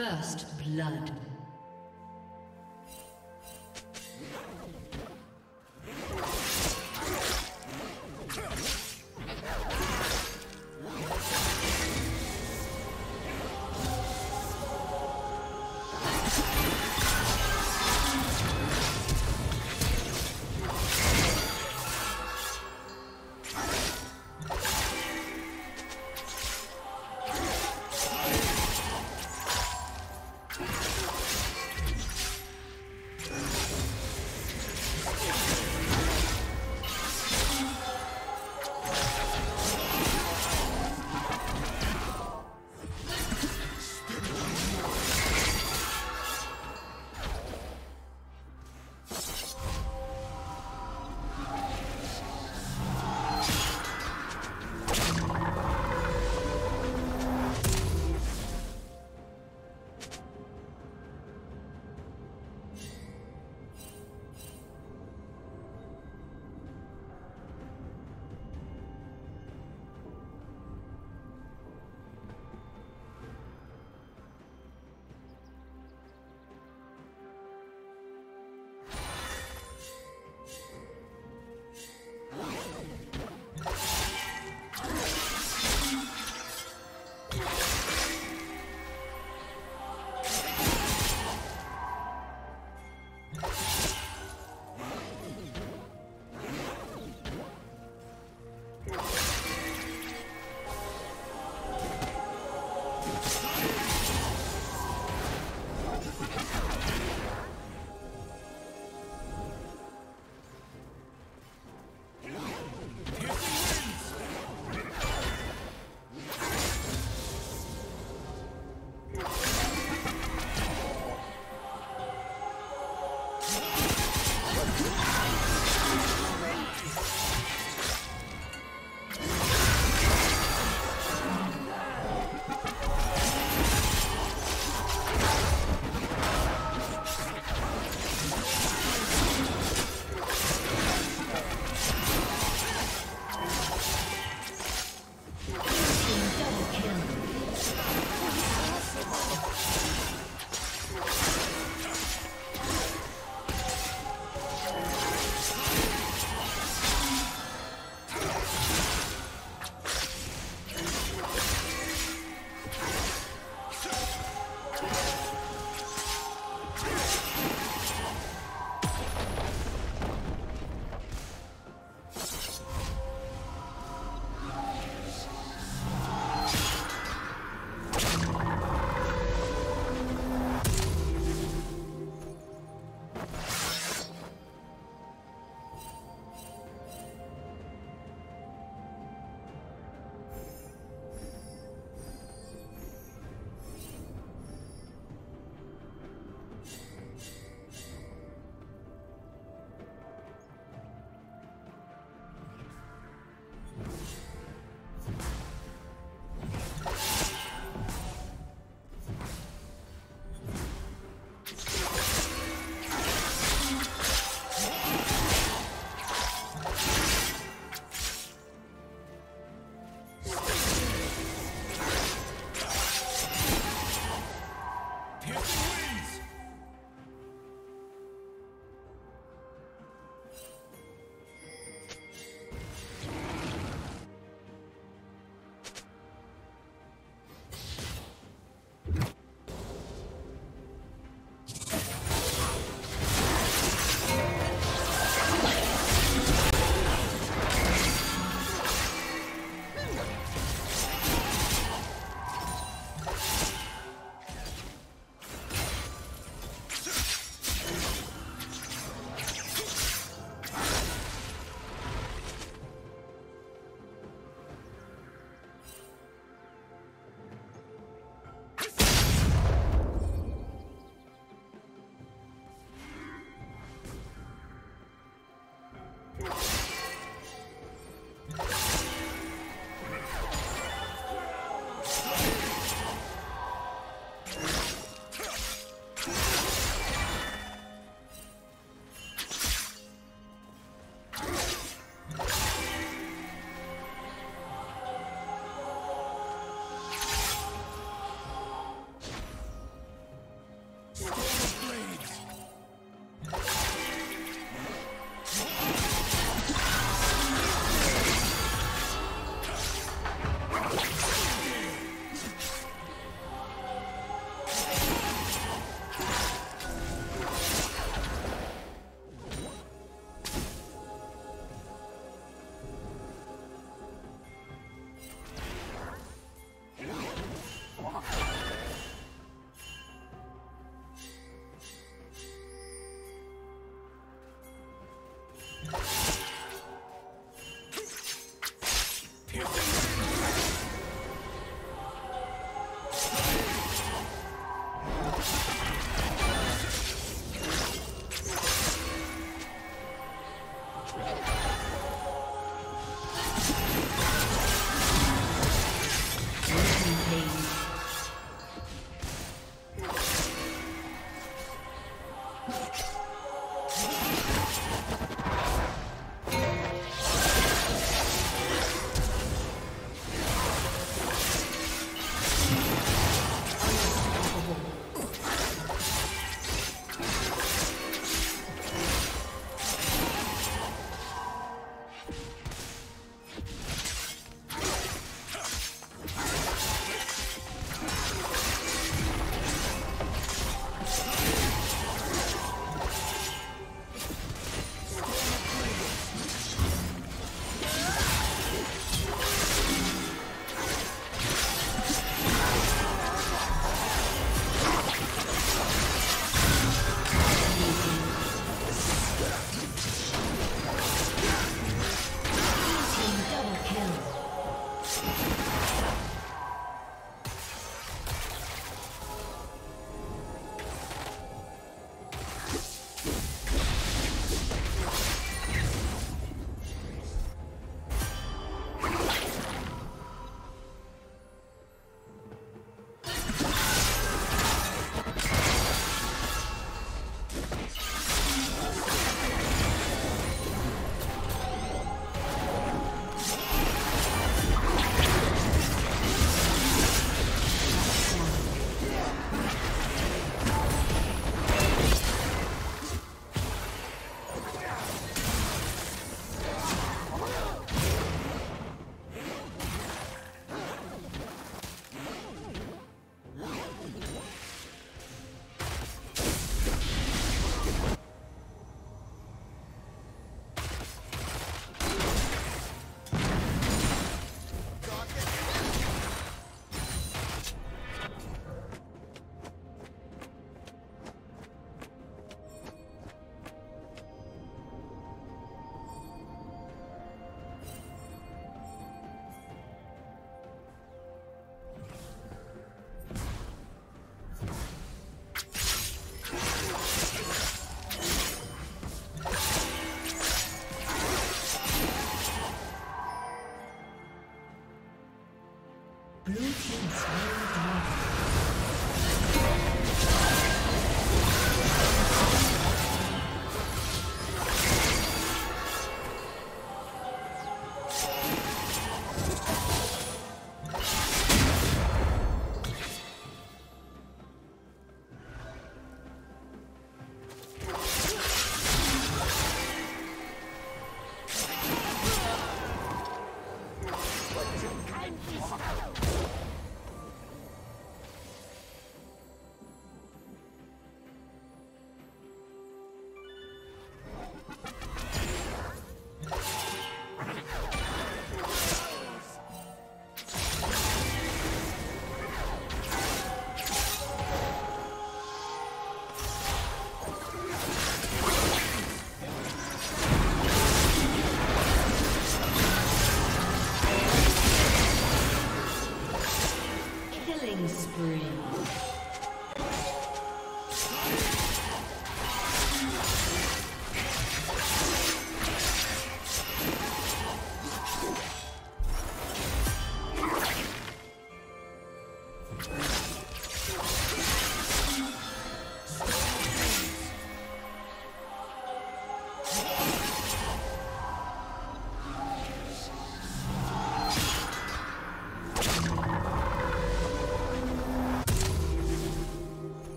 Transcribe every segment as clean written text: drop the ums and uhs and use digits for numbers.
First blood.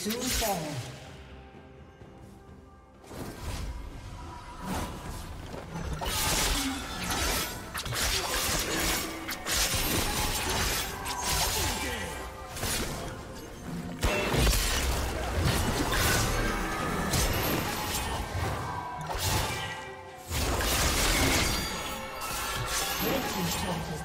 Soon fall. Red team's turret has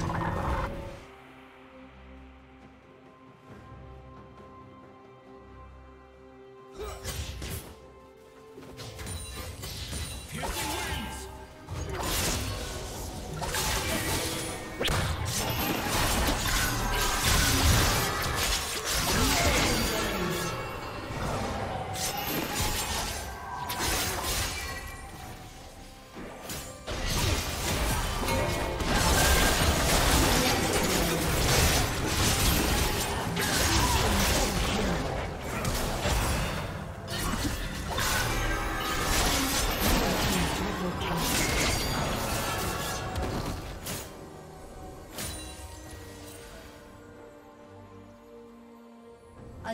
A